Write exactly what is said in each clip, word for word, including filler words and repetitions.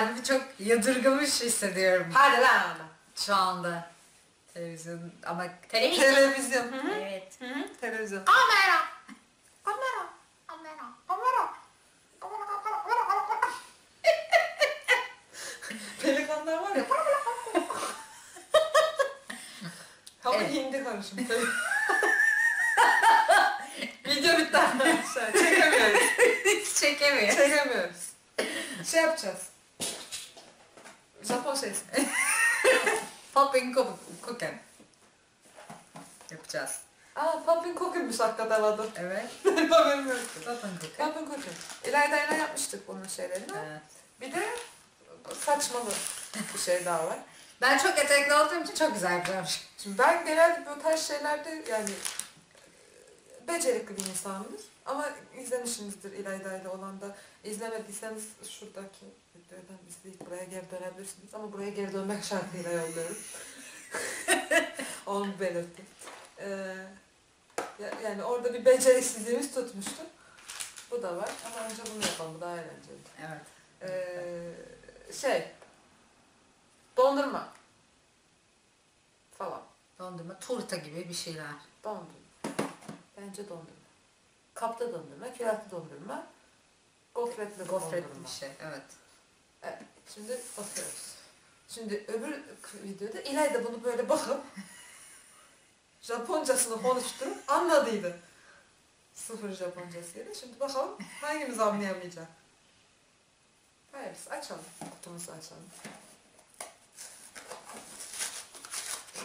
kendimi çok yadırgamış hissediyorum. Hadi lan orada. Şu anda. Televizyon ama... Televizyon. Televizyon. Hı -hı. Evet. Hı -hı. Televizyon. Kamera. Kamera. Kamera. Kamera. Kamera. Kamera. Kamera. Kamera. Pelikanlar var ya. Ama evet. Hindi konuşum. Video bitti arkadaşlar. Çekemiyoruz. Çekemiyoruz. Çekemiyoruz. Şey yapacağız. Japon şeysi. Popin' Cookin' yapacağız. Aa, Popin' Cookin'miş hakikaten adı. Evet. Popin' Cookin'. Popin' Cookin'. İlayda ile yapmıştık bunun şeylerini. Evet. Bir de saçmalı bir şey daha var. Ben çok etekli olduğum için çok güzel yapıyormuş. Şimdi ben genelde böyle tarz şeylerde yani becerikli bir insanımdır. Ama izlemişsinizdir İlayda ile olan da. İzlemediyseniz şuradaki videodan izleyip buraya geri dönebilirsiniz. Ama buraya geri dönmek şartıyla yolluyorum. Onu belirttim. Ee, yani orada bir beceriksizliğimiz tutmuştu. Bu da var. Ama önce bunu yapalım. Bu daha eğlenceli. Evet. Ee, şey. Dondurma. Falan. Dondurma. Turta gibi bir şeyler. Dondurma. Bence dondurma. Kapta dondurma, küratlı dondurma, gofretli gofretli bir şey, evet. Evet, şimdi bakıyoruz. Şimdi öbür videoda İlayda bunu böyle bakıp Japoncasını konuşturup anladıydı. Sıfır Japoncasıydı. Şimdi bakalım hangimiz anlayamayacak. Hayır, açalım. Kutumuzu açalım.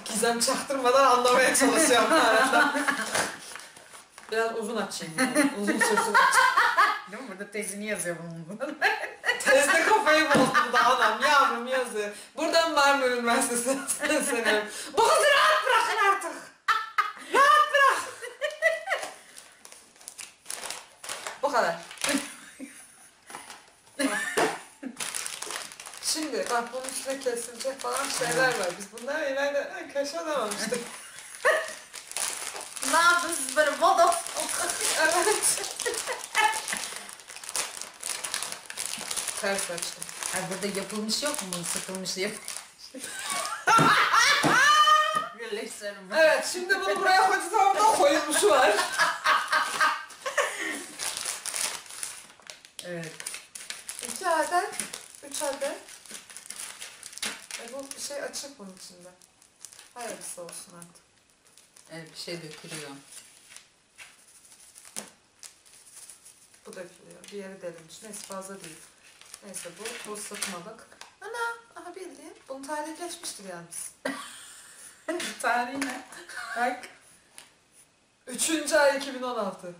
Gizem çaktırmadan anlamaya çalışıyorum arada. Biraz uzun açayım yani. Uzun sözü değil mi? Burada tezini yazıyor bunun. Tezde kafayı bozdu da adam. Yavrum yazıyor. Buradan Marmara Üniversitesi'ne sesleniyorum. Bu kızı rahat bırakın artık. Rahat bırak. Bu kadar. Şimdi bak bunun üstüne kesilecek falan şeyler var. Biz bunları ileride kaşa alamamıştık. Ne yapıyorsunuz böyle bodof? Evet. Ters açtım. Hayır, burada yapılmış yok mu? Sıkılmış yapılmış. Birleştirelim. Evet, şimdi bunu buraya koyacağız. Daha koyulmuşu var. Evet. İki adet, üç adet. E bu bir şey açık bunun içinde. Hayırlısı olsun artık. Evet, bir şey dökülüyor. Bu dökülüyor. Bir yeri delinmiş. Neyse fazla değil. Neyse bu, bu sıkmalık. Ana! Aha bildiğin. Bunun tarihi geçmiştir yalnız. Tarihi ne? Bak. Üçüncü ay iki bin on altı.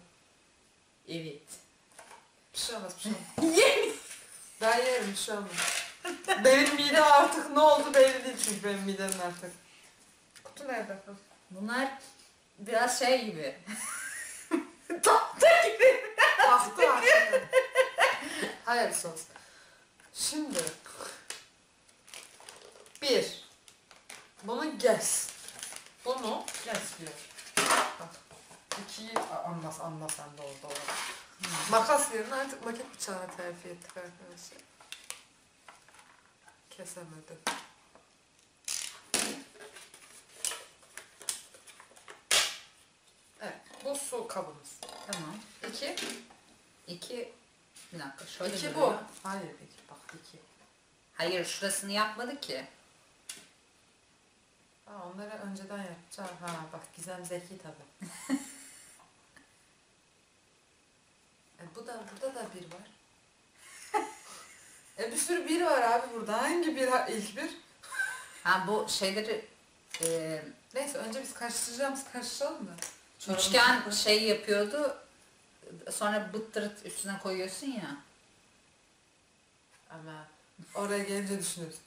Evet. Bir şey olmaz, bir şey olmaz. Yemin! Ben yerim, bir şey olmaz. Benim midem artık ne oldu belli değil çünkü benim midemin artık. Kutu nerede? Bunlar biraz şey gibi. Tahta gibi. Tahta aslında. Hayır sos. Şimdi. Bir. Bunu gez. Bunu gez diyor. Bak. İkiyi anlas anlas sende oldu. Hmm. Makas yerine artık maket bıçağına terfi ettik arkadaşlar. Kesemedim. Bu su kabımız. Tamam. İki. İki. Bir dakika şöyle. İki bu. Hayır iki. Bak iki. Hayır şurasını yapmadı ki. Aa, onları önceden yapacağım. Ha bak Gizem zeki tabi. e, bu da burada da bir var. e bir sürü bir var abi burada. Hangi bir ilk bir? ha bu şeyleri. E... Neyse önce biz karıştıracağımız karıştıralım da. Üçgen şey yapıyordu, sonra bıttırıt üstüne koyuyorsun ya. Ama oraya gelince düşünürsün.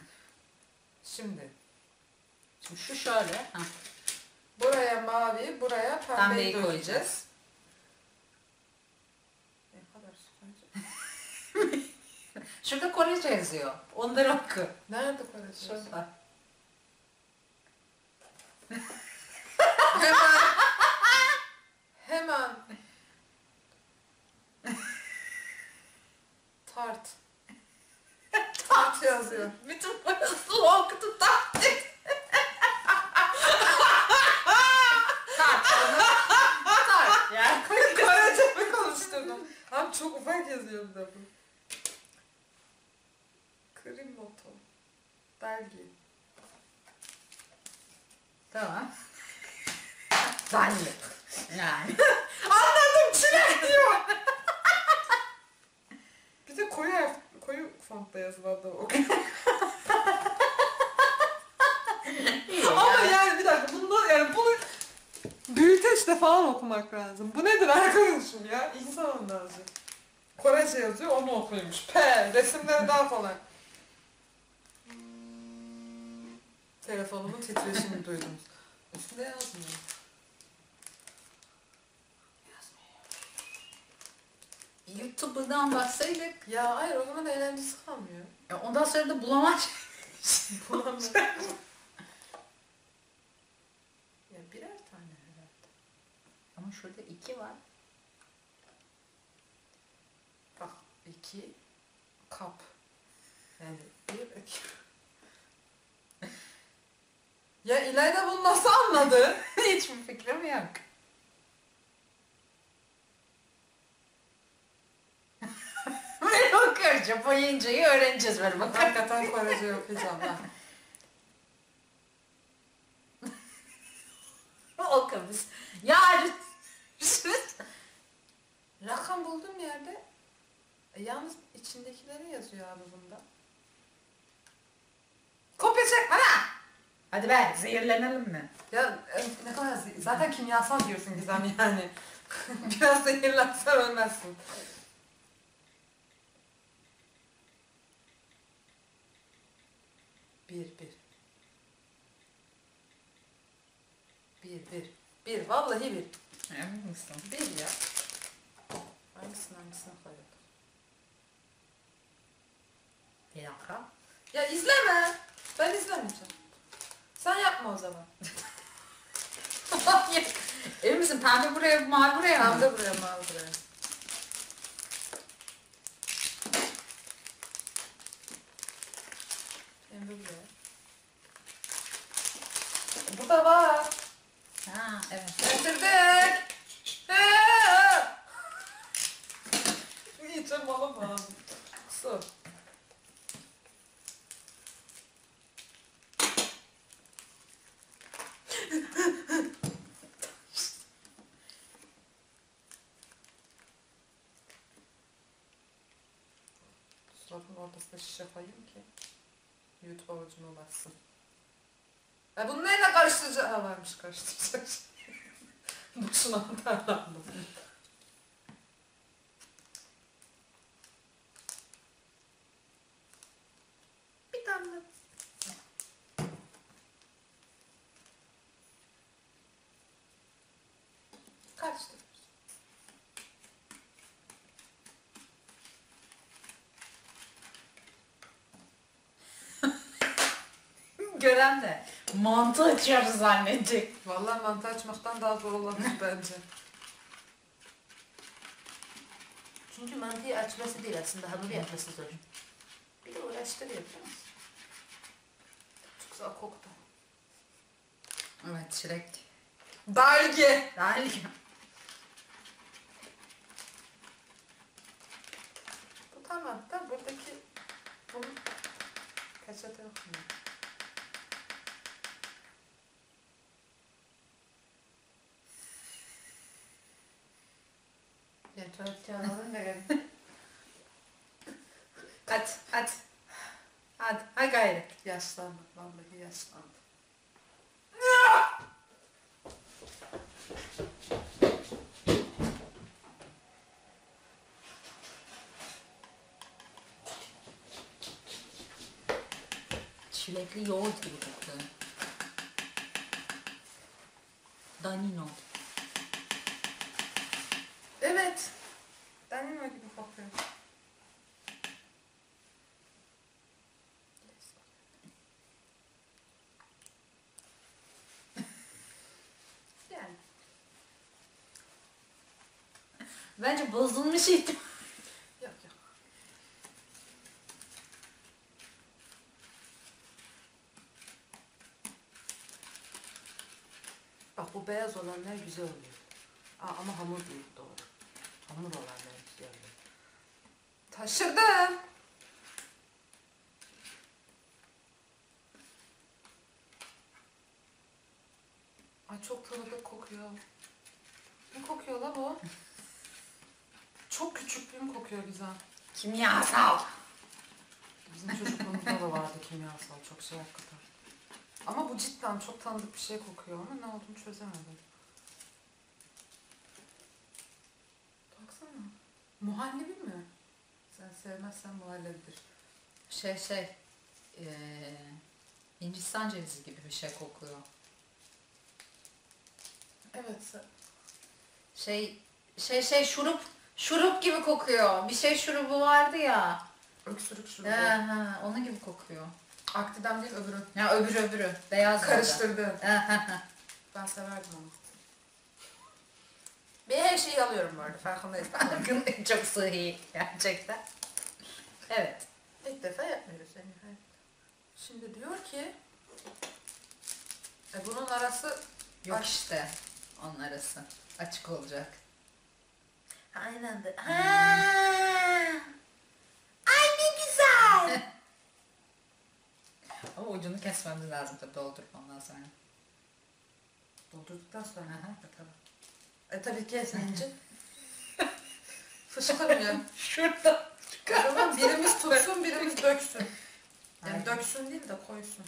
Şimdi. Şimdi şu şöyle. Heh. Buraya mavi, buraya pembeyi, pembeyi koyacağız. koyacağız. Ne kadar süper. Şurada Korece yazıyor. Onları oku. Nerede Korece? Şurada. Hemen tart. Tart yazıyor. Bütün parasını okutup taktik. Karaca mı konuşturdum? Abi çok ufak yazıyorum da bu. Krimoto. Belge. Tamam. Belge. Yani. Anladım, çilek diyor. Bir de koyu koyu fontta yazılarda o. Ama yani bir dakika bunu yani bunu büyüteçte falan okumak lazım. Bu nedir arkadaşım ya? İnsan lazım. Korece yazıyor, onu okuyormuş. P, resimleri daha falan. Telefonumun titreşimini duydunuz. Üstünde yazmıyor. Yazmıyor. YouTuber'dan baksaydık. Ya hayır, o zaman eğlencesi kalmıyor. Ya ondan sonra da bulamaz. Bulamaz. Ya birer tane herhalde. Ama şurada iki var. Bak iki kap. Yani bir iki. Ya İlayda bunu nasıl anladı? Hiç mi fikrim yok? Ben okuyacağım, boyuncayı öğreneceğiz böyle bakalım. Hakikaten Korece okuyacağım ben. Okumuz. Yarın. Rakam bulduğum yerde e, yalnız içindekileri yazıyor abi bunda. Kopya çekme ha! Hadi be, zehirlenelim mi? Ya ne kadar zehir... Zaten kimyasal diyorsun Gizem yani. Biraz zehirlensen ölmezsin. Bir, bir. Bir, bir. Bir, vallahi bir. Emin misin? Bir ya. Hangisini hangisine koyalım? Bir dakika. Ya izleme! Ben izlemeyeceğim. Sen yapma o zaman. Emin misin? Pembe buraya, mavi buraya mı? Pembe buraya, mavi buraya. Pembe buraya. Bu da var. Ha, evet. Getirdik. İyice mala bağlı. Su. Suratın ortasına şişe koyayım ki YouTube avucuma baksın. Ya bunu neyle karıştıracağım? Ha varmış karıştıracak. Boşuna atarlandım. Bir damla. Karıştır. Gören de mantı açıyoruz zannedecek. Vallahi mantı açmaktan daha zor olabilir bence. Çünkü mantıyı açması değil aslında, hamur yapması zor. Bir de uğraştırıyor biliyor musun? Çok güzel koktu. Evet, çilek. Dalge! Dalge. Bu tamam da buradaki... Bunu... Kaçata yok mu? Hadi, hadi. Hadi, ha gayret. Yaşlandı, vallahi yaşlandı. Çilekli yoğurt gibi koktu. Danino. Evet. Danino gibi kokuyor. Yani. Bence bozulmuş ihtimal. Yok yok. Bak bu beyaz olanlar güzel oluyor. Aa, ama hamur değil, doğru. Hamur olanlar güzel oluyor. Taşırdım. Ay çok tanıdık kokuyor. Ne kokuyor la bu? Çok küçüklüğüm kokuyor Gizem. Kimyasal. Bizim çocukluğumuzda da vardı kimyasal. Çok şey hakikaten. Ama bu cidden çok tanıdık bir şey kokuyor ama ne olduğunu çözemedim. Baksana. Muhallebi mi? Sen sevmezsen muhallebidir. Şey şey. Ee, Hindistan cevizi gibi bir şey kokuyor. Evet. Şey şey şey şurup şurup gibi kokuyor. Bir şey şurubu vardı ya. Öksürük şurubu. He he, onun gibi kokuyor. Akdidem değil öbürü. Ya öbürü öbürü. Beyaz. Karıştırdı. Ben severdim onu. Ben her şeyi alıyorum bu arada. Farkındayız. Farkındayım. Çok sıhhi gerçekten. Evet. İlk defa yapmıyoruz yani. Şimdi diyor ki e bunun arası yok işte. Onun arası açık olacak. Aynen de. Ha! Ay ne güzel. Ama ucunu kesmemiz lazım tabii, doldurup ondan sonra. Doldurduktan sonra ha bakalım. E tabii kesmeyince. Fışkırmıyor. Şurada. Karımın birimiz tutsun, birimiz döksün. Yani aynen. Döksün değil de koysun.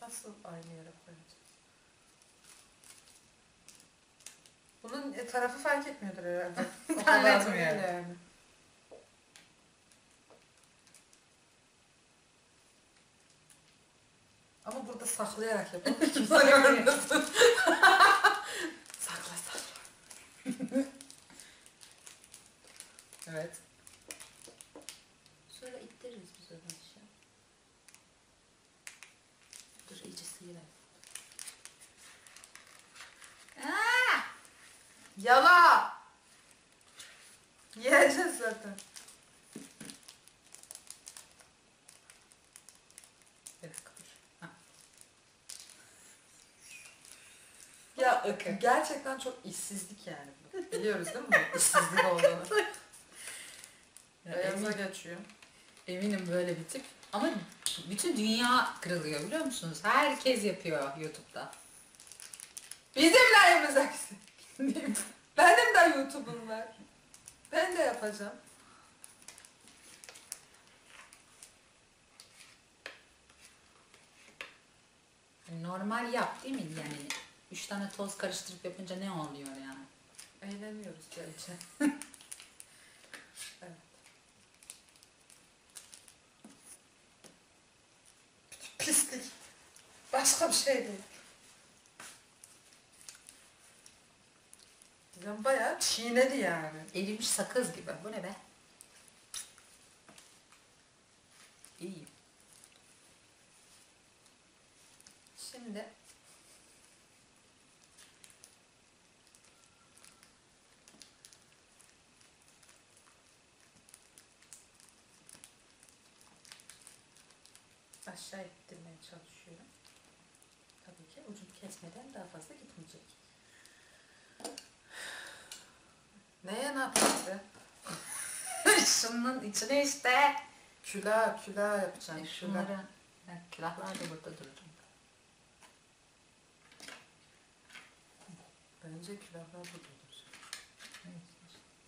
Nasıl aynı yere koyacağız? Bunun tarafı fark etmiyordur herhalde. Anlatmıyor yani. yani. Ama burada saklayarak yapalım. Kimse görmesin. Sakla sakla. Evet. Sonra ittiririz biz onu. Aaa! Yala! Yiyeceğiz zaten. Bir dakika dur. Ya okay. Gerçekten çok işsizlik yani. Biliyoruz değil mi? İşsizlik olduğunu. Ayağımıza geçiyor. Eminim böyle bir tip. Ama bütün dünya kırılıyor biliyor musunuz? Herkes yapıyor YouTube'da. Bizim layımız aksi. Benim de YouTube'um var. Ben de yapacağım. Normal yap değil mi? Yani üç tane toz karıştırıp yapınca ne oluyor yani? Eğleniyoruz gerçi. Evet. Pislik. Başka bir şey değil. Gizem bayağı çiğnedi yani. Erimiş sakız gibi. Bu ne be? İyi. Şimdi aşağı ettirmeye çalışıyorum. Tabii ki ucunu kesmeden daha fazla gitmeyecek. Neye ne yapacağız? Şunun içine işte. Külah külah yapacaksın. E şunları. Yani külahlar da burada duracak. Bence külahlar burada duracak.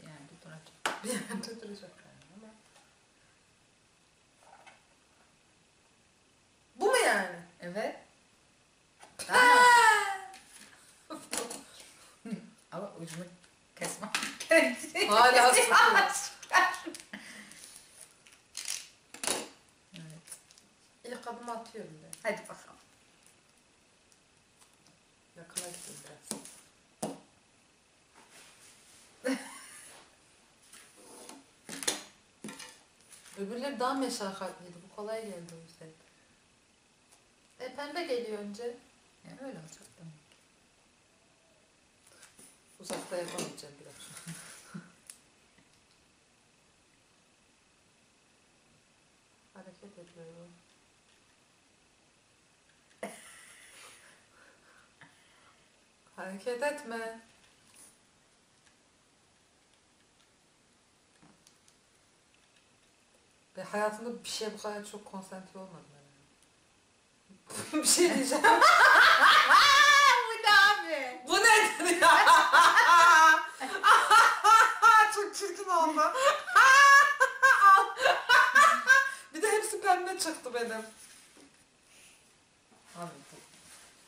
Bir yerde duracak. Bir yerde duracak yani ama. Bu mu yani? Evet. Ama ucunu kesme. Hala sıkıyoruz. Evet. İlk adımı atıyorum ben. Hadi bakalım. Yakına gittim biraz. Öbürleri daha meşakkatliydi. Bu kolay geldi o yüzden. E pembe geliyor önce. Ya öyle olacak da. Uzakta yapamayacağım biraz. sohbet ediyorum. Hareket etme. Ve hayatımda bir şey bu kadar çok konsantre olmadım. Yani. Bir şey diyeceğim. Bu ne abi? Bu nedir ya? Çok çirkin oldu. Bir de hepsi pembe çıktı benim. Abi bu,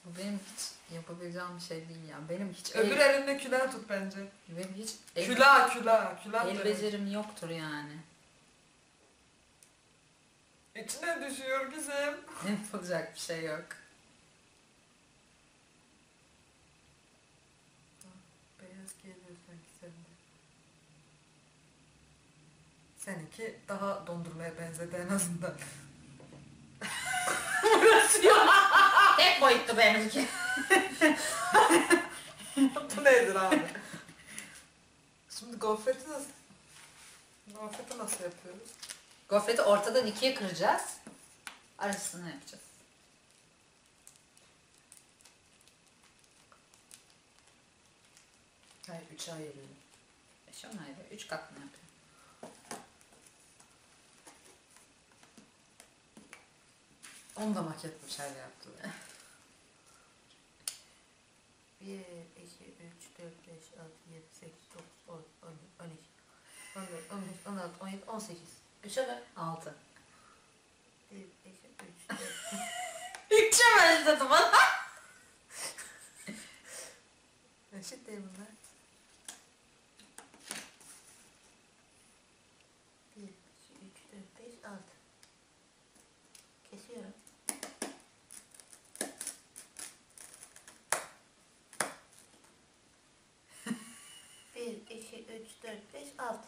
bu benim hiç yapabileceğim bir şey değil ya. Benim hiç öbür el... elinde külah tut bence. Benim hiç el... külah külah külah. El becerim yoktur yani. İçine düşüyor Gizem. Yapılacak bir şey yok. Beyaz geliyor sanki sende. Seninki daha dondurmaya benzedi en azından. Burası yok. Tek boyutlu benimki. Bu nedir abi? Şimdi gofreti nasıl? Gofreti nasıl yapıyoruz? Gofreti ortadan ikiye kıracağız. Arasını yapacağız. Hayır, üçe ayırıyorum. Beş on ayırıyorum. Üç katını yapıyorum. Onu da maket bıçağıyla yaptım. bir, iki, üç, dört, beş, altı, yedi, sekiz, dokuz, on, on iki, on dört, on beş, on altı, on yedi, on sekiz. Üçe ver. Altı. Bir, iki, üç, dört. Üçe ver işte bana. Eşit değil bunlar. Bir, iki, üç, dört, beş, altı. Kesiyorum. Bir, iki, üç, dört, beş, altı.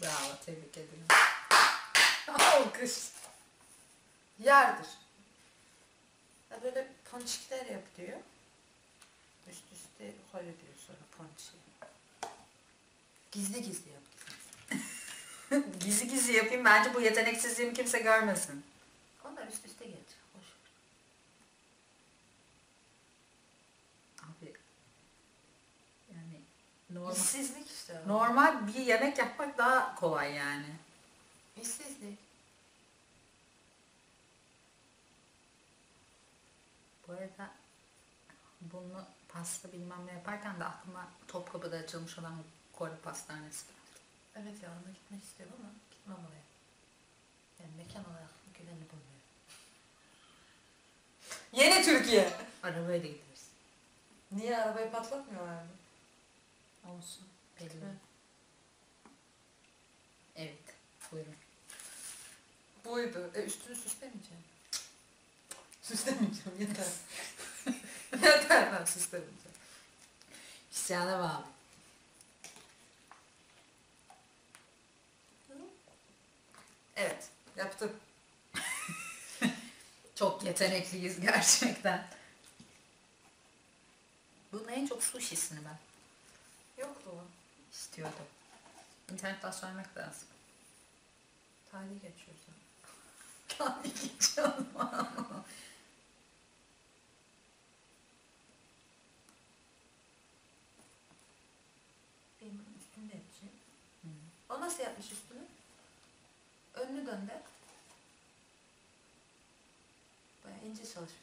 Bravo, tebrik ederim. Alkış. Yardır. Ya böyle ponçikler yap diyor. Üst üste koy diyor sonra ponçiyi. Gizli gizli yap. Gizli. Gizli gizli yapayım. Bence bu yeteneksizliğimi kimse görmesin. Onlar üst üste gelecek. Hoş. Abi. Yani. Normal. İşsizlik işte. Normal bir yemek yapmak daha kolay yani. İşsizlik. Bu arada bunu pasta bilmem ne yaparken de aklıma Topkapı'da açılmış olan Kore pastanesi geldi. Evet ya, ona gitmek istiyorum ama gitmem oraya. Yani mekan olarak güvenli bulmuyorum. Yeni Türkiye! Arabayla gideriz. Niye arabayı patlatmıyorlar mı? Olsun. Belli. Evet. Buyurun. Buydu. E, üstünü süslemeyeceğim. Süslemeyeceğim. Yeter. Yeter ben süslemeyeceğim. İsyana bağlı. Evet. Yaptım. Çok yetenekliyiz gerçekten. Bunun en çok sushi'sini ben. Yoktu o. İstiyordum. İnternetten söylemek lazım. Tarih geçiyorsun. Tarih geçiyorsun. Benim üstümde yapacağım. Hı. O nasıl yapmış üstünü? Önünü döndür. Bayağı ince çalışmışım.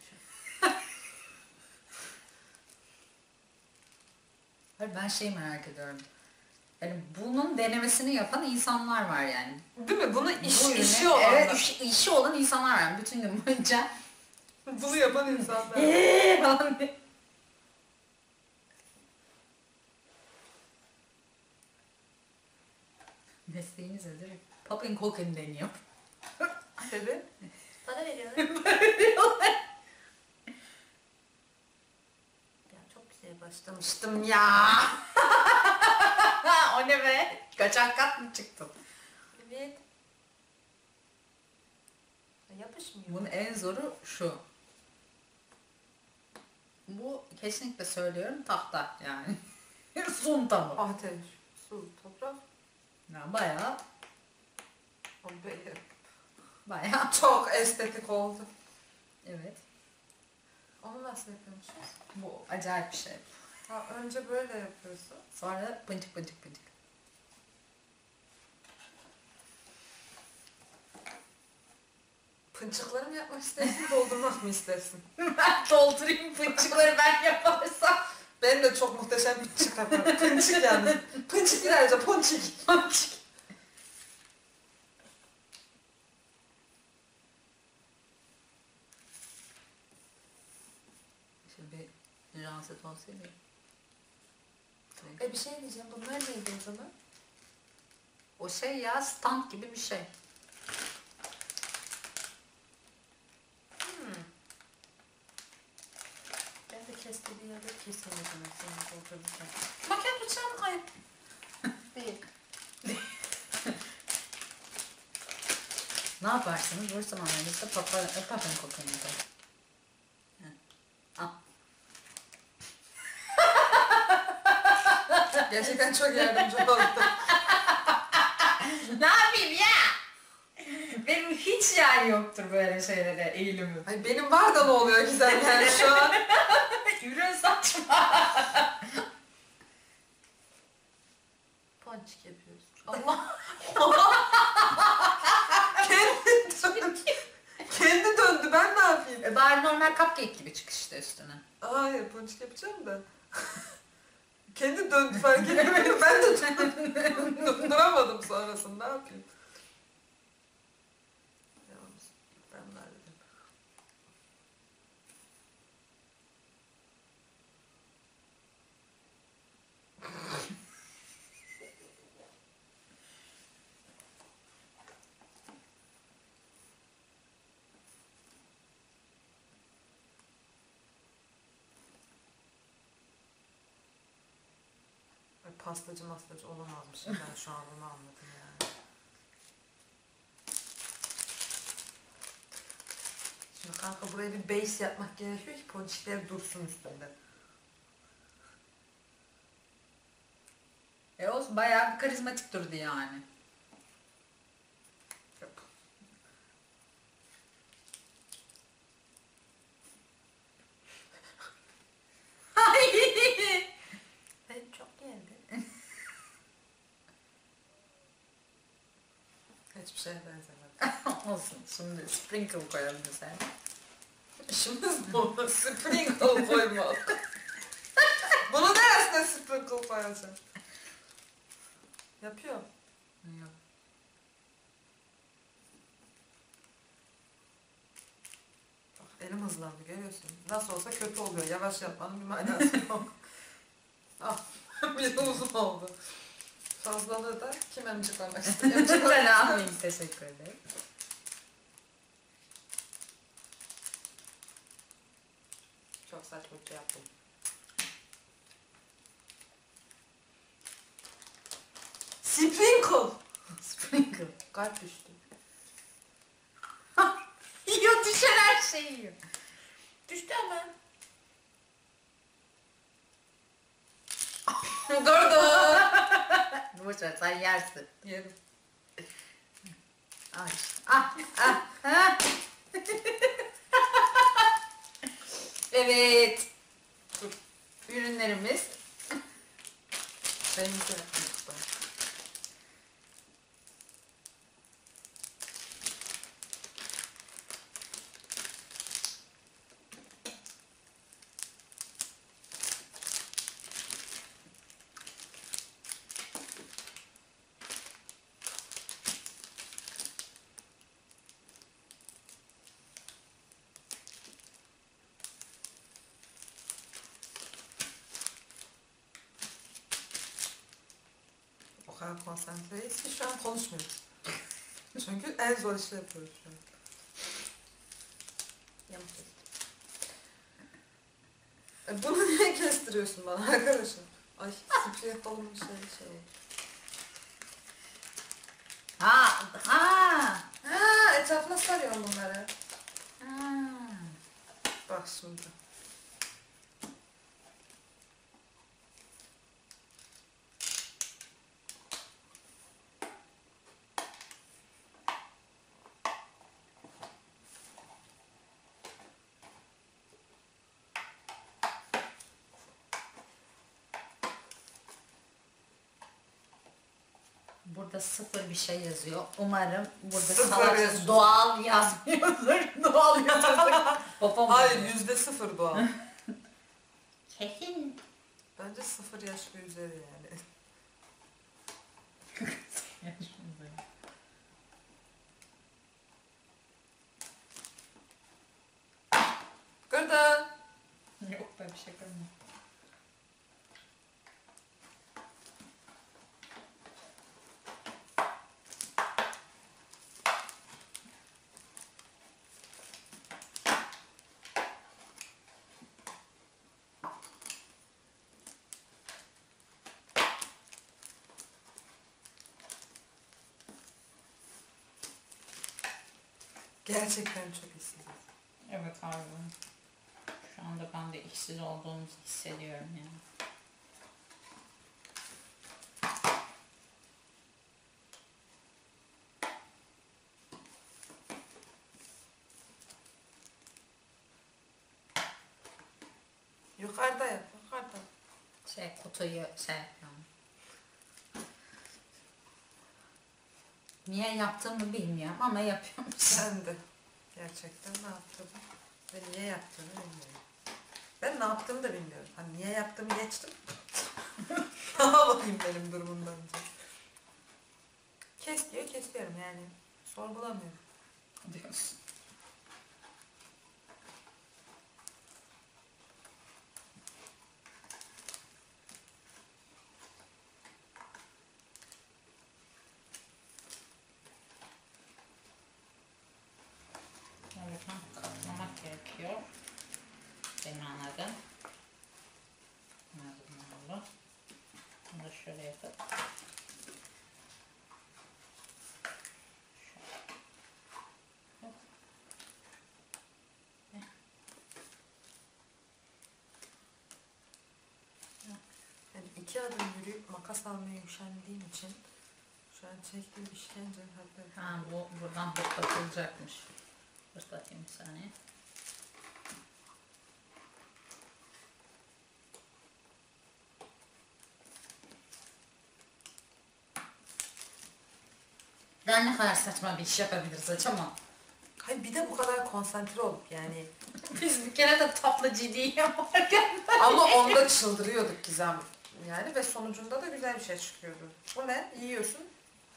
Ben şeyi merak ediyorum. Yani bunun denemesini yapan insanlar var yani. Değil mi? Bunu iş, Bu işi olan. Evet, iş, işi olan insanlar var. Yani. Bütün gün boyunca. Bunu yapan insanlar. Eee falan diye. Mesleğiniz nedir? Popin' Cookin' deniyor. Tabii. Para veriyorlar. Para veriyorlar. Başlamıştım ya. O ne be? Kaçak kat mı çıktın? Evet. Yapışmıyor. Bunun en zoru şu. Bu kesinlikle söylüyorum tahta yani. Son tabak. Ateş, su, toprak. Ya bayağı. Bayağı. Çok estetik oldu. Evet. Onu nasıl yapıyormuşuz? Bu acayip bir şey. Ha, önce böyle yapıyorsun. Sonra pıncık pıncık pıncık. Pıncıkları mı yapmak istersin, doldurmak mı istersin? Ben doldurayım pıncıkları ben yaparsam. Ben de çok muhteşem bir pıncık yaparım. Pıncık yani. Pıncık İlayda, ponçik. Ponçik. Şimdi bir rahatsız olsaydı. E bir şey diyeceğim, bunlar neydi o zaman? O şey ya, stand gibi bir şey. Kestediği yerde kesemezsin. Makyaj bıçağım kayıp. Değil. Ne yaparsınız? Boş zamanlarınızda Popin' Cookin' yapar. Al. Gerçekten çok yardımcı oldu. Ne yapayım ya? Benim hiç yani yoktur böyle şeylere eğilimim. Ay benim var da ne oluyor Gizem yani şu an? Yürüyün saçma. Ponçik yapıyoruz. Allah! Kendi döndü. Kendi döndü, ben ne yapayım? E bari normal cupcake gibi çık işte üstüne. Hayır, ponçik yapacağım da. Kendi döndü fark etmedim. Ben de durduramadım sonrasında, ne yapayım? Pastacı mastacı olamazmışım ben şu an, onu anladım yani. Şimdi kanka buraya bir base yapmak gerekiyor ki ponçikler dursun üstünde. E olsun, bayağı bir karizmatik durdu yani. Yok. Hayyyyyy. Ben çok geldim. Hiçbir şeye benzemedi. Olsun, şimdi sprinkle koyalım bize. İşimiz bu, sprinkle koymak. Bunu neresine sprinkle koyacağım? Yapıyor. Yok. Bak elim hızlandı, görüyorsun. Nasıl olsa kötü oluyor, yavaş yapmanın bir manası yok. Ah, bir uzun oldu. Fazlalığı da kim emciklamak istiyor? Emciklamak istiyor. Teşekkür ederim. Çok saçma bir şey yaptım. Sprinkle! Sprinkle. Kalp düştü. Yiyor, düşen her şeyi yiyor. Düştü hemen. Durdu. Boşver, sen yersin. Yerim. Ay. Ah, ah, ah. Evet. Dur. Ürünlerimiz. Benim tarafımda. O kadar konsantreyiz ki şu an konuşmuyoruz. Çünkü en zor işi yapıyoruz şu an. Yamuk kestim. Bunu niye kestiriyorsun bana arkadaşım? Ay sprey yapalım bir şey bir şey. Ha ha ha, etrafına sarıyorum bunları. Ha. Bak şimdi. burada sıfır bir şey yazıyor. Umarım burada salak doğal yazmıyordur. Doğal yazıyordur. Hayır, yüzde sıfır doğal. Kesin. Bence sıfır yaş ve üzeri yani. Kırdı. Yok ben bir şey kırmıyorum. Gerçekten çok işsiz. Evet abi. Şu anda ben de işsiz olduğumuzu hissediyorum yani. Yukarıda yap, yukarıda. Şey kutuyu şey yapıyorum. Niye yaptığımı bilmiyorum ama yapıyorum. Sen de. Gerçekten ne yaptım ve niye yaptığını bilmiyorum. Ben ne yaptığımı da bilmiyorum. Hani niye yaptığımı geçtim. Ne yapayım benim durumumdan önce. Kes diyor, kesiyorum yani. Sorgulamıyorum. Diyorsun. İki adım yürüyüp makas almaya üşendiğim için şu an çektiğim işkence hatta. Ha bu buradan hırtlatılacakmış. Hırtlatayım bir saniye. Ben ne kadar saçma bir iş yapabiliriz acaba? Hayır bir de bu kadar konsantre olup yani. Biz bir kere de tatlı ciddiye yaparken. Ama onda çıldırıyorduk Gizem. Yani ve sonucunda da güzel bir şey çıkıyordu. Bu ne? Yiyorsun.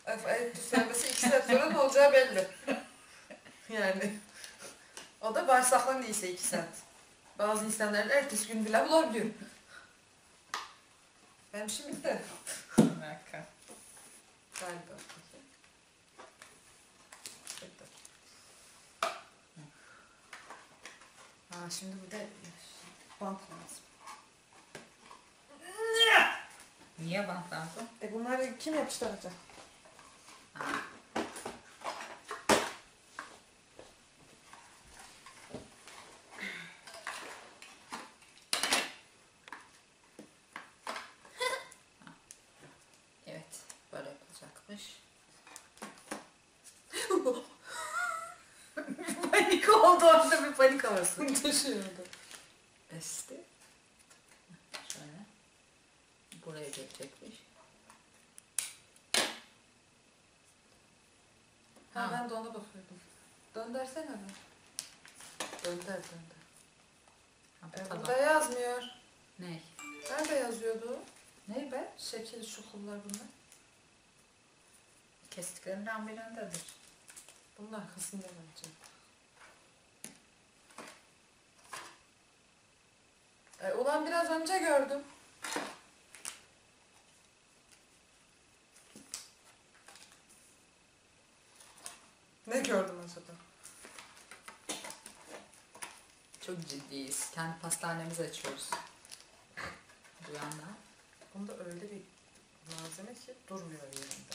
Ayıp düzelmesi iki saat sonra ne olacağı belli. Yani. O da bağırsakların iyiyse iki saat. Bazı insanların ertesi gün bile bulabiliyor. Ben şimdi de. Harika. Galiba. Aa, şimdi bu da bant lazım. Niye bant lazım? E bunları kim yapıştıracak? Ha. Evet, böyle yapılacakmış. Panik oldu orada, bir panik havası. Düşünüyordu. Beste. Buraya geçecekmiş. Ha, ha ben de ona bakıyordum. Döndersene ben. Dönder dönder. Ha, bu e, burada yazmıyor. Ney? Nerede yazıyordu? Ney be? Şekil şukullar bunlar. Kestiklerinden birindedir. Bunun arkasında bence. E, ulan biraz önce gördüm. Ne gördün acaba? Çok ciddiyiz. Kendi pastanemizi açıyoruz. Bu yanda. Bunda öyle bir malzeme ki durmuyor yerinde.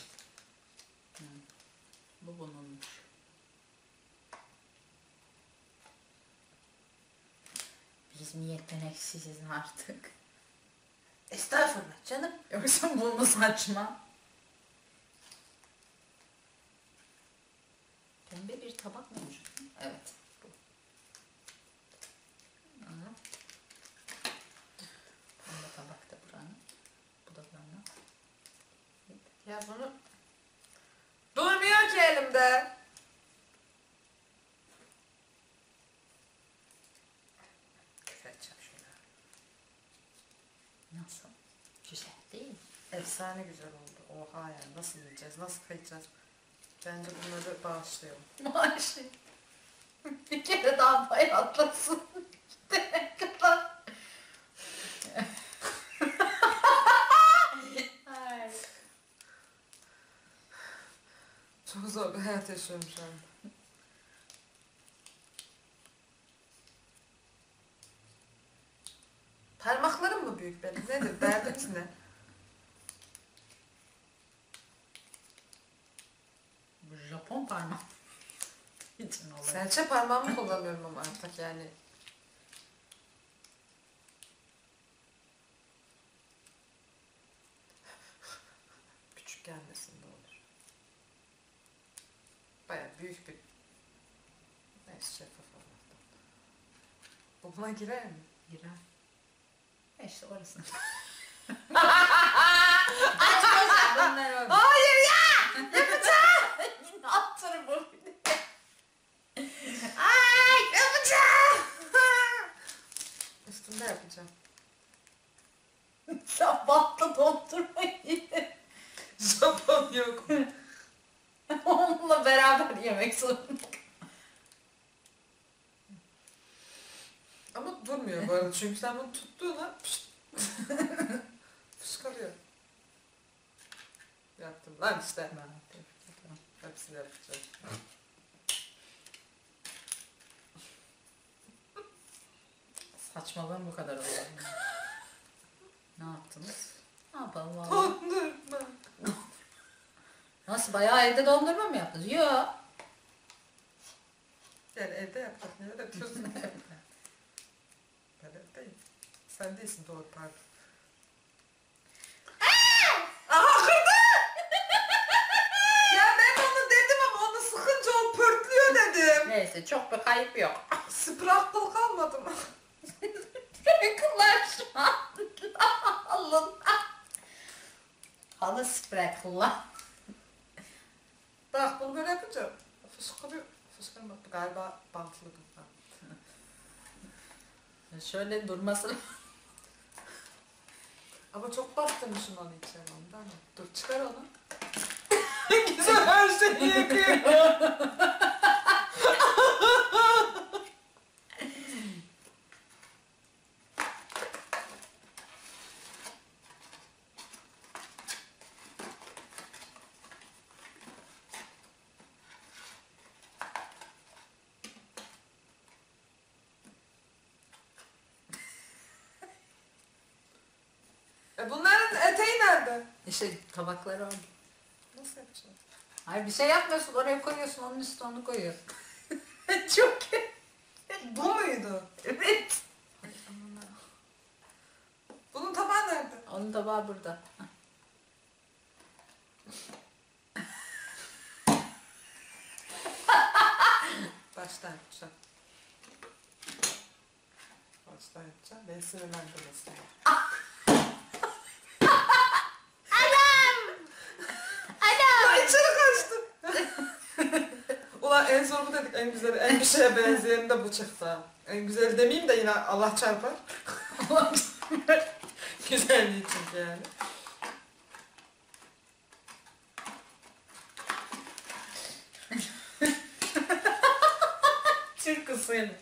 Hı. Bu bununmuş. Biz niyetten eksiziz artık. Estağfurullah canım. Yoksa bunu saçma. Pembe bir tabak mı olmuş? Evet. Bu. Pembe tabak da buranın. Bu da buranın. Ya bunu Nasıl? Güzel değil mi? Efsane güzel oldu. Oha yani nasıl yiyeceğiz, nasıl kayacağız? Bence bunları bağışlayalım. Bağışlayalım. Bir kere daha bayatlasın. Gidene kadar. Çok zor bir hayat yaşıyorum şu an. Parmaklarım mı büyük benim? Nedir? Derdin ne? Bu Japon parmağı. Serçe parmağımı kullanıyorum ama artık yani. Küçük gelmesin de olur. Baya büyük bir... Neyse şeffaf olmaktan. Bu buna girer mi? Girer. İşte orası. Açmasın bunlar öyle. Hayır ya! Yapacağım! Ne yaptırım bunu? Ay yapacağım! Üstümde yapacağım. Sabahla dondurmayı. Sabah yok. Onunla beraber yemek zorunda. Ama durmuyor bu arada çünkü sen bunu tuttuğuna fışkalıyor. Yaptım lan işte. Hepsini yapacağım. Saçmalığım bu kadar oldu. Ne yaptınız? Ne yapalım valla? Dondurma. Nasıl bayağı evde dondurma mı yaptınız? Yoo. Yani evde yaptık. Nerede yapıyorsun? Evet değil. Sen değilsin doğru pardon. Aha kırdı! Ya ben onu dedim ama onu sıkınca o pörtlüyor dedim. Neyse çok bir kayıp yok. Sprahtalı kalmadı mı? Sprahtalı şu an. Alın. Halı sprahtalı. Bak bunu böyle yapınca fışkırıyor. Fışkırmadı galiba bantlı bundan. Şöyle durmasın. Ama çok bastırmışım onu içeri ondan. Dur çıkar onu. Güzel her şeyi yakıyor. Bunların eteği nerede? İşte tabakları orada. Nasıl yapacağız? Hayır bir şey yapmıyorsun, oraya koyuyorsun, onun üstüne onu koyuyorsun. Çok iyi. Bu muydu? Evet. Bunun tabağı nerede? Onun tabağı burada. Baştan yapacağım. Baştan yapacağım. Ben sınırlandım mesela. Ulan en zor bu dedik, en güzeli, en bir şeye benzeyeni de bu çıktı. En güzeli demeyeyim de yine Allah çarpar. Güzel değil çünkü yani. Türk usulü.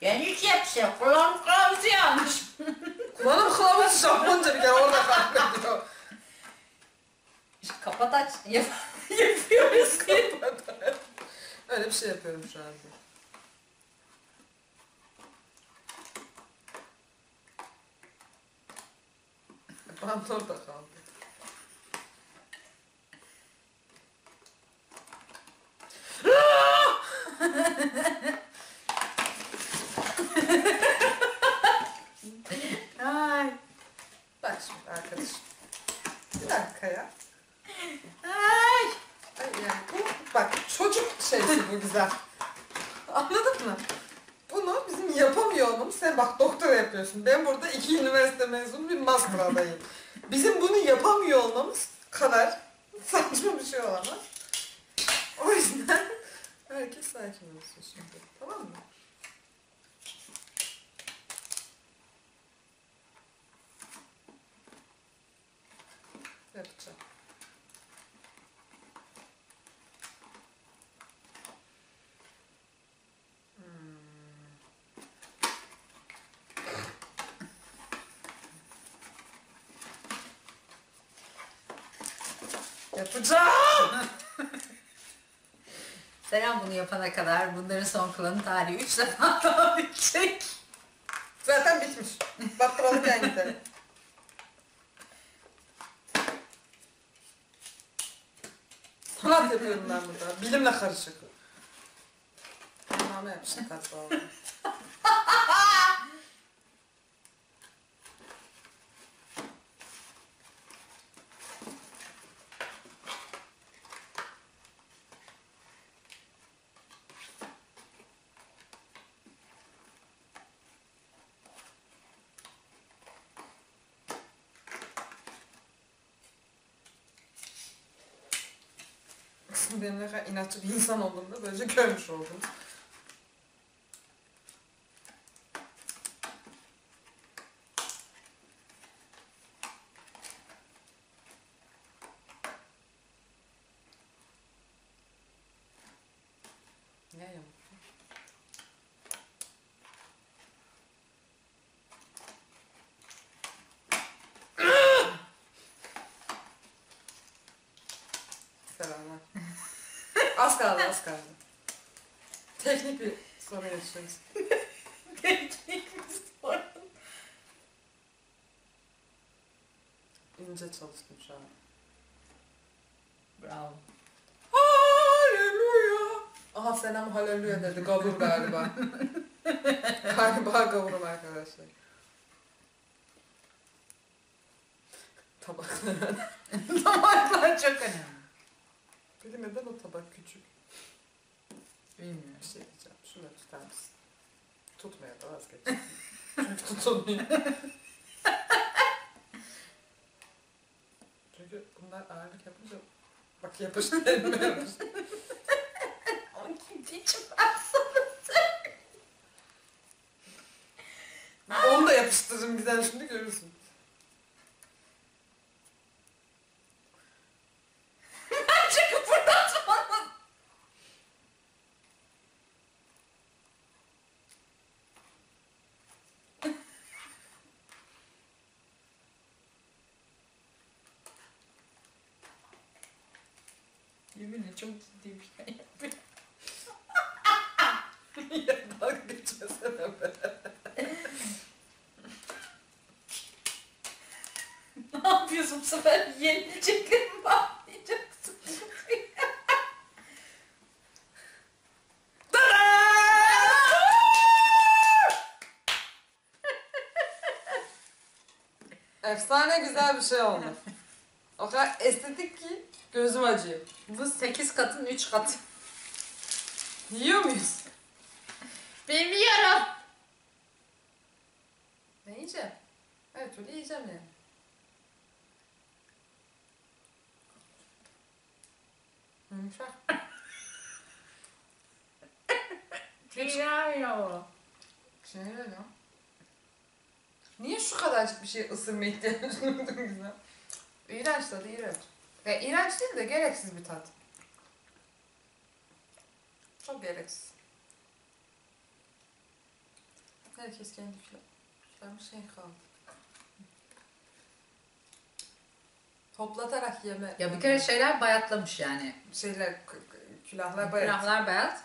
Yani ilk yapacak, kulağım kılavuzu yanmış. Kulağım kılavuzu Japonca bir kere orada fark ediyor. Kapat aç, yap yapıyoruz ki. Öyle bir şey yapıyorum şu anda. Bant orada kaldı. Ay. Bak şimdi arkadaşım. Bir dakika ya. Ay. Ay yani bu bak çocuk şeysi bu güzel. Anladın mı? Bunu bizim yapamıyor oğlum. Sen bak doktora yapıyorsun. Ben burada iki üniversite mezunu bir master adayım. Bizim bunu yapamıyor olmamız kadar saçma bir şey olamaz. O yüzden herkes sakin olsun şimdi. Tamam mı? yapacağım. Yapacağım. Senem bunu yapana kadar bunların son kılanın tarihi üç defa daha bitecek. Zaten bitmiş. Baktıralım yani. Sanat yapıyorum ben burada. Bilimle karışık. Tamam yapmışım tatlı oldu. Benim ne kadar inatçı bir insan olduğumda böylece görmüş oldum. Ne yapayım? Selamlar. Az kaldı, az kaldı. Teknik bir sorun yaşıyoruz. Teknik bir sorun. İnce çalıştım şu an. Bravo. Hallelujah. Aha Senem hallelujah dedi. Gavur galiba. Galiba gavurum arkadaşlar. Tabaklar. Tabaklar çok önemli. Benim neden o tabak küçük? Bilmiyorum. Bir şey diyeceğim. Şunu tutar mısın? Tutmaya da vazgeçtim. Çünkü tutulmuyor. Çünkü bunlar ağırlık yapınca... Bak yapıştı elime yapıştı. Onu kimciyi çıkarsanızdır. Onu da yapıştırırım Gizem, şimdi görürsün. Yeminle çok ciddi bir şey yapıyorum. Ya bak geçmesene be. Ne yapıyorsun bu sefer? Yenileceklerim bağlayacaksın. Efsane güzel bir şey oldu. O kadar estetik ki gözüm acıyor. Bu sekiz katın üç katı. Yiyor muyuz? Benim yiyorum. Ne yiyeceğim? Evet öyle yiyeceğim yani. Yumuşak. Çiğnemiyor. Çiğnemiyor lan. Niye şu kadarcık bir şey ısırma ihtiyacı duydun güzel? İğrenç tadı, iğrenç. Ya iğrenç değil de gereksiz bir tat. Çok gereksiz. Herkes kendi filan bir şey kaldı. Toplatarak yeme. Ya bir kere şeyler bayatlamış yani. Şeyler, külahlar bayat. Külahlar bayat.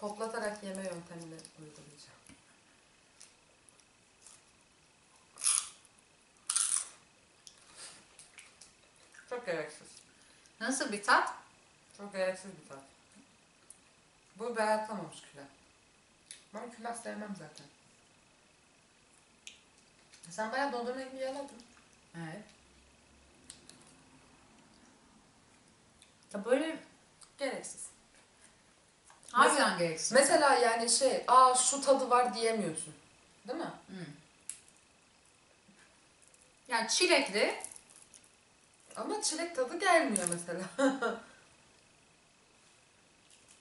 Toplatarak yeme yöntemini uygulayacağım. Çok gereksiz. Nasıl bir tat? Çok gereksiz bir tat. Bu bayatlamamış külah. Ben külah sevmem zaten. Sen bayağı dondurma gibi yaladın. Evet. Ya böyle gereksiz. Harbiden gereksiz. Mesela yani şey, aa şu tadı var diyemiyorsun. Değil mi? Hı. Yani çilekli. Ama çilek tadı gelmiyor mesela.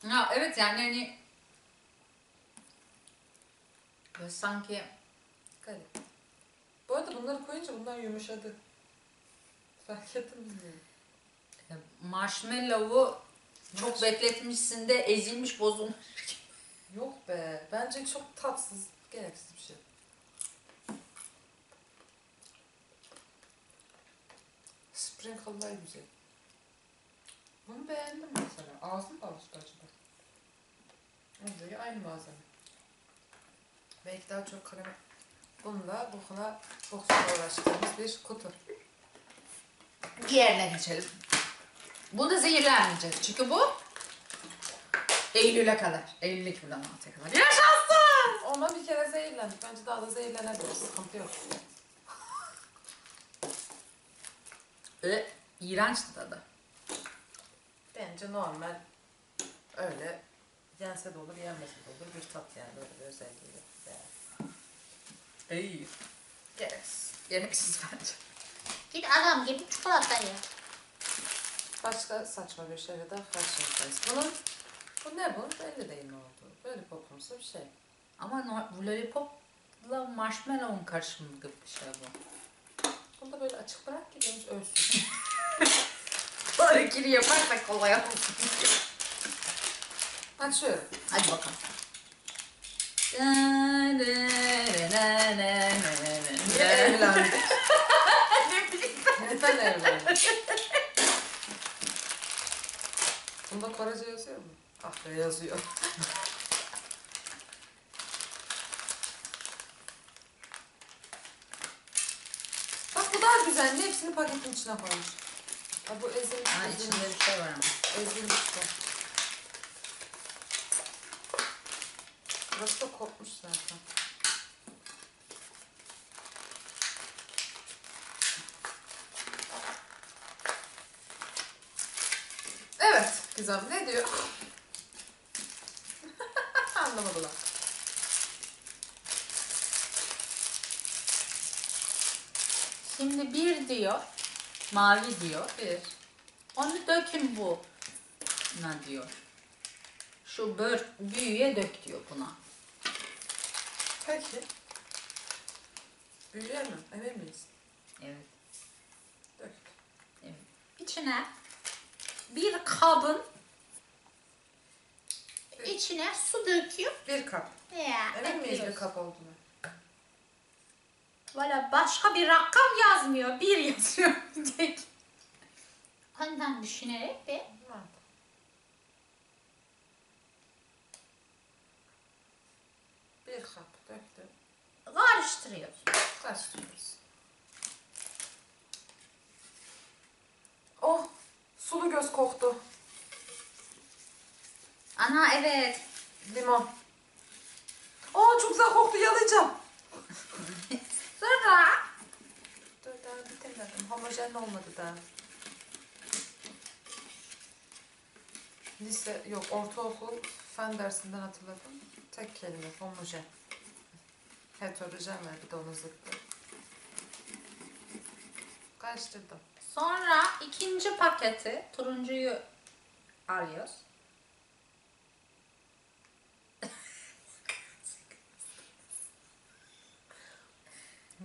Ya evet yani hani böyle sanki garip. Bu arada bunları koyunca bunlar yumuşadı. Fark ettim. Marshmallow'u çok bekletmişsin de ezilmiş, bozulmuş. Yok be, bence çok tatsız, gereksiz bir şey. Sprinkle'lar güzel. Bunu beğendim mesela. Ağzım da alıştı acaba. Özellikle aynı malzeme. Belki daha çok kremi. Bununla bokuna boksuna uğraştığımız bir kutu. Diğerine geçelim. Bunu zehirlenmeyeceğiz çünkü bu Eylül'e kadar. Eylül iki bin on altıya kadar. Yaşasın! Ona bir kere zehirlendik. Bence daha da zehirlenebiliriz. Sıkıntı yok. Ee, iğrençti tadı. Bence normal. Öyle yense de olur, yenmese de olur. Bir tat yani, böyle bir özelliği yok. İyi. Yes. Gereksiz bence. Git adam gibi çikolata ye. Başka saçma bir şeyle daha karşılaşacağız. Bunun, bu ne bu? Belli değil ne oldu. Lollipopumsu bir şey. Ama no, bu lollipopla marshmallow'un karışımı gibi bir şey bu. Bunu da böyle açık bırak ki demiş ölsün. Bu hareketi yaparsak kolay olsun. Açıyorum. Hadi bakalım. Ne evlendik. Neden evlendik? Bunda Korece yazıyor mu? Ah be yazıyor. Bak bu daha güzel. Hepsini paketin içine koymuş. Aa, bu ezilmiş. Ha, içinde bir şey var ama. Ezilmiş bu. Burası da kopmuş zaten. Evet, Gizem ne diyor? Anlamadılar. Şimdi bir diyor, mavi diyor. Bir. Onu dökün bu. Ne diyor? Şu bör büyüye dök diyor buna. Peki. Büyüyor mu? Emin miyiz? Evet. Dök. Evet. İçine bir kabın bir. içine su döküyor. Bir kap. Ya, Emin miyiz bir kap olduğunu? Valla başka bir rakam yazmıyor. Bir yazıyor. Ondan düşünerek bir. Bir kap döktüm. Karıştırıyoruz. Karıştırıyoruz. Oh! Sulu göz koktu. Ana evet. Limon. Oh çok güzel koktu, yalayacağım. Sonra? Dur daha bitirmedim. Homojen olmadı daha. Lise yok, ortaokul fen dersinden hatırladım. Tek kelime, homojen. Heterojen var, bir de onu zıttı. Karıştırdım. Sonra ikinci paketi, turuncuyu arıyoruz.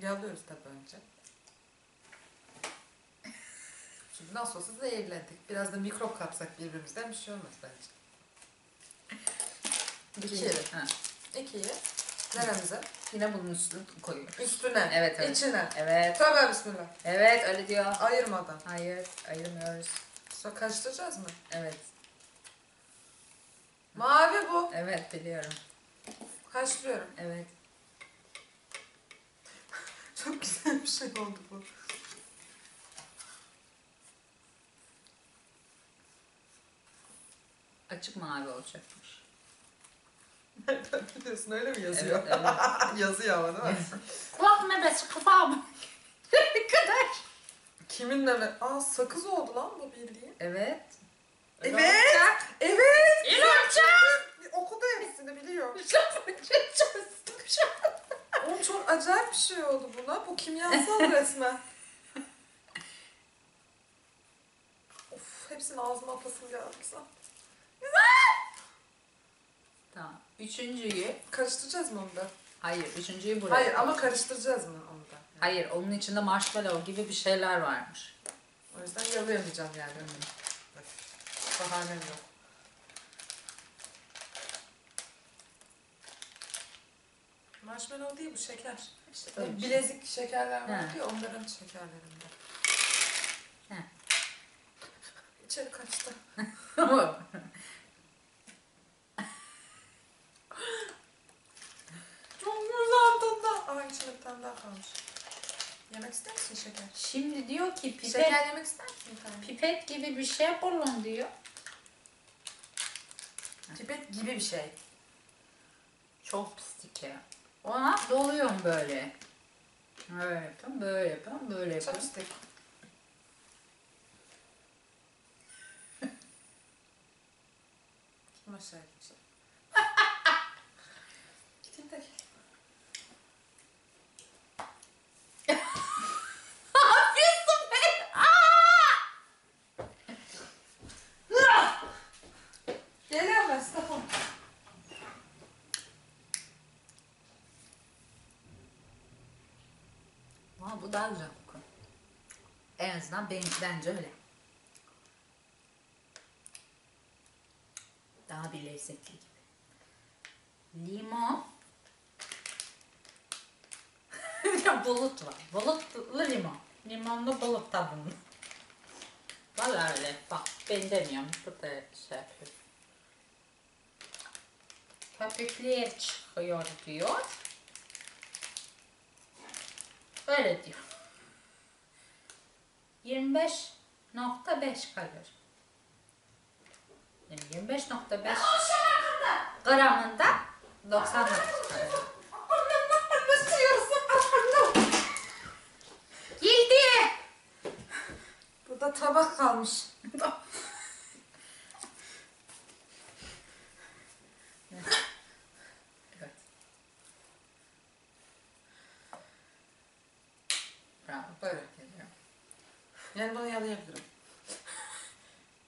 Yalıyoruz tabi önce. Şimdi nasıl olsa zehirlendik. Biraz da mikrop kapsak birbirimizden bir şey olmaz bence. İkiyi. İkiyi. Neremize? Yine bunun üstüne koyuyoruz. Üstüne? Evet, evet. İçine? Evet. Tövbe bismillah. Evet, öyle diyor. Ayırmadan. Hayır, ayırmıyoruz. Sonra karıştıracağız mı? Evet. Mavi bu. Evet, biliyorum. Karıştırıyorum. Evet. Çok güzel bir şey oldu bu. Açık mavi olacakmış. Nereden biliyorsun? Öyle mi yazıyor? Evet, evet. Yazıyor ama değil mi? Kulak memesi, kafam. Ne kadar? Kimin memesi? Aa sakız oldu lan bu bildiğin. Evet. Evet. Evet. Evet. İnanacağım. Okudu hepsini biliyor. Oğlum çok acayip bir şey oldu buna. Bu kimyasal resmen. Of hepsini ağzıma atasım geldi kısa. Güzel. Tamam. Üçüncüyü... Karıştıracağız mı onu da? Hayır, üçüncüyü buraya... Hayır, ama karıştıracağız mı onu da? Hayır, onun içinde marshmallow gibi bir şeyler varmış. yüzden yalayamayacağım yani. Bahanem yok. Marshmallow değil bu, şeker. İşte bu bilezik şekerler var diyor, onların şekerlerinde. He. İçeri kaçtı. Çok güzel tadı. Aa, içinde bir tane daha kalmış. Yemek ister misin şeker? Şimdi diyor ki pipet. Şeker yemek ister misin? Pipet gibi bir şey yapalım diyor. Pipet gibi bir şey. Çok pislik ya. Ona doluyorum böyle. Böyle yapalım, böyle yapalım, böyle yapalım. Çapstik. Kim aşağı gidecek? Gidin de gel. Afiyetsin beni! Geliyorum ben, stopum. Ama bu daha güzel kokuyor. En azından ben, bence öyle. Daha bir lezzetli gibi. Limon. Bulut var. Bulutlu limon. Limonlu bulut da bunun. Valla öyle. Bak ben demiyorum. Burada şey yapıyorum. Köpükler çıkıyor diyor. Öyle diyor. yirmi beş nokta beş kalori. Yani yirmi beş nokta beş gramında doksan dokuz kalori. Allah'ım ne sürüyorsun? Yedi. Burada tabak kalmış. Böyle geliyor. Yani bunu yalayabilirim.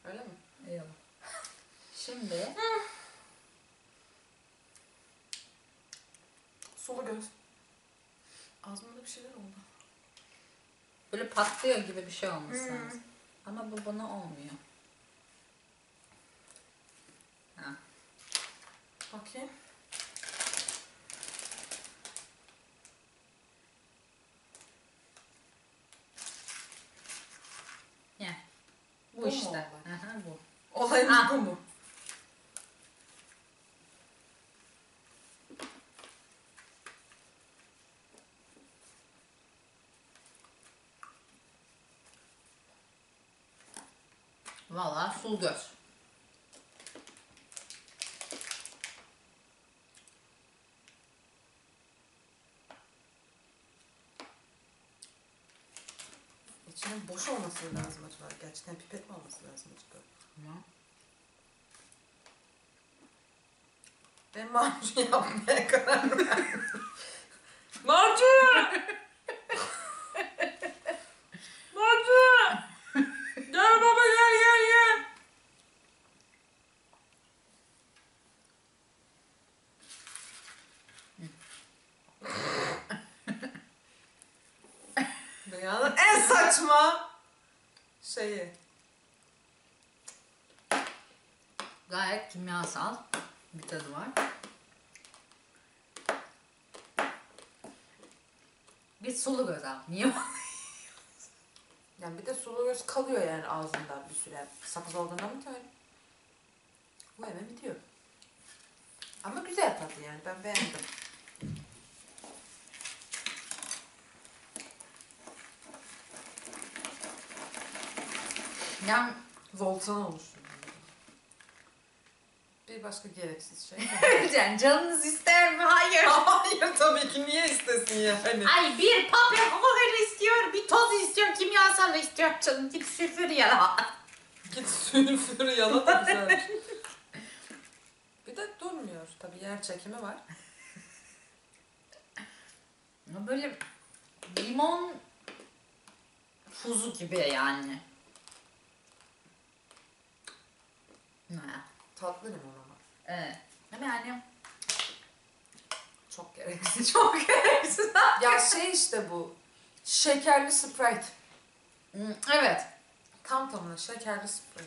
Öyle mi? Yalan. Şimdi... Hı. Sulu göz. Ağzımda bir şeyler oldu. Böyle patlıyor gibi bir şey olması Hı. lazım. Ama bu bana olmuyor. Ha. Bakayım. Bu, bu işte. Aha, bu. Olayımız ah. bu mu? Valla sulu göz. İçinin boş olması lazım acaba? Gerçekten pipet mi olması lazım acaba? Ne? Ben macun yapmaya karar verdim. Macun! Macun! Gel baba gel gel gel! Dünyanın en saçma şeyi. Gayet kimyasal bir tadı var. Bir sulu göz al. Niye onu yiyoruz? Yani bir de sulu göz kalıyor yani ağzında bir süre. Sakız olduğunda mı diyor? Bu hemen bitiyor. Ama güzel tadı yani, ben beğendim. Yani volkan oluştu. Bir başka gereksiz şey. Yani canınız ister mi? Hayır. Hayır tabii ki, niye istesin yani? Ay bir papya kokoreç istiyor, bir toz istiyor, kimyasal istiyor. Canım git sülfür yala. Git sülfür yala da güzel. Bir de durmuyor tabii, yer çekimi var. Böyle limon fuzu gibi yani. Ha. Tatlı limon ama. Evet. Ama yani çok gereksiz, çok gereksiz. Ya şey işte bu. Şekerli Sprite. Evet. tam tamına şekerli sprey.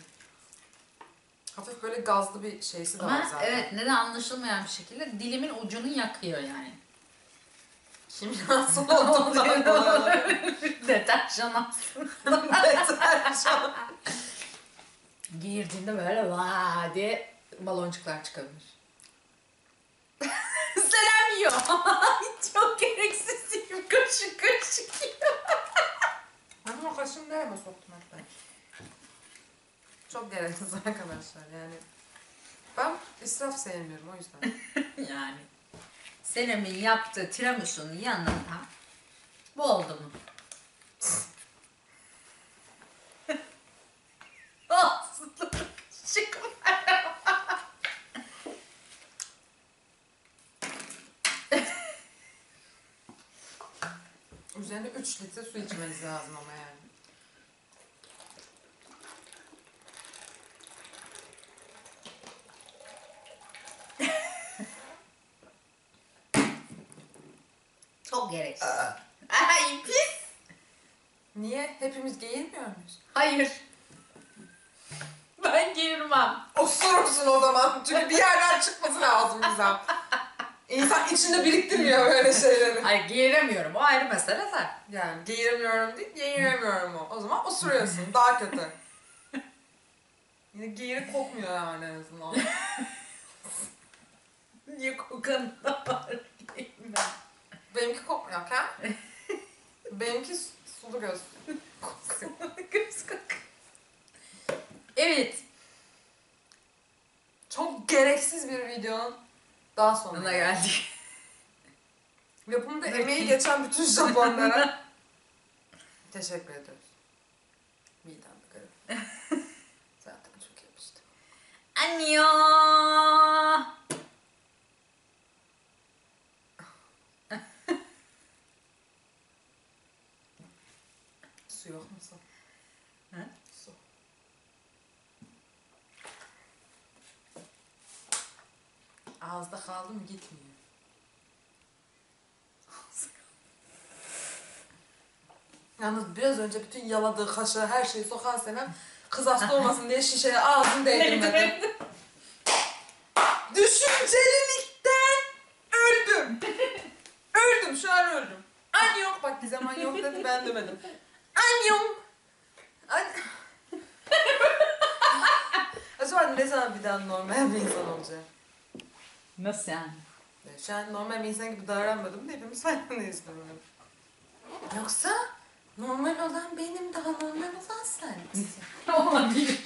Hafif böyle gazlı bir şeysi de ama var zaten. Evet, neden anlaşılmayan bir şekilde dilimin ucunu yakıyor yani. Şimdi nasıl olduğundan dolayı. Deterjan aslında. Deterjan. Girdiğinde böyle vaa diye baloncuklar çıkabilir. Senem yiyor. Çok gereksiz yiyeyim. Kaşık kaşık yiyor. Ben bunu kaşığımı nereye soktum hatta? Çok gereksiz arkadaşlar yani. Ben israf sevmiyorum o yüzden. Yani. Senem'in yaptığı tiramisu'nun yanında bu oldu mu? Aslında çıkmıyor. Üzerine üç litre su içmeniz lazım ama yani. Gereksiz. Ay pis. Niye? Hepimiz giyinmiyor muyuz? Hayır. Ben giyinmem. Osurursun o zaman. Çünkü bir yerden çıkması lazım Gizem. İnsan içinde biriktirmiyor böyle şeyleri. Ay giyiremiyorum. O ayrı mesele sen. Yani giyiremiyorum değil, giyiremiyorum o. O zaman osuruyorsun. Daha kötü. Yine giyiri kokmuyor yani en azından. Niye kokan da var giyinmem? Benimki kokmuyor ha? Benimki sulu göz. Sulu göz kok. Evet. Çok gereksiz bir videonun daha sonuna geldik. Yapımda emeği geçen bütün Japonlara teşekkür ediyoruz. Midem garip. Zaten çok yapıştı. Annyeong. Su yok musun? He? Su. Ağızda kaldı mı gitmiyor. Yalnız biraz önce bütün yaladığı kaşığı her şeyi sokan Senem kız hasta olmasın diye şişeye ağzını değdirmedi. Düşüncelilikten öldüm. Öldüm şu an öldüm. An yok bak Gizem an yok dedi ben demedim. Annyeong. An... Acaba ne zaman bir daha normal bir insan olacağım? Nasıl yani? Şu an normal bir insan gibi davranmadım da hepimiz aynı izliyorum. Yoksa normal olan benim, daha normal olan sen misin? Olabilir.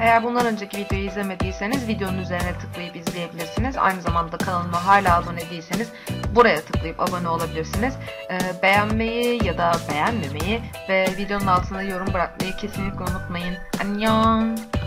Eğer bundan önceki videoyu izlemediyseniz videonun üzerine tıklayıp izleyebilirsiniz. Aynı zamanda kanalıma hala abone değilseniz buraya tıklayıp abone olabilirsiniz. Ee, beğenmeyi ya da beğenmemeyi ve videonun altına yorum bırakmayı kesinlikle unutmayın. Annyeong!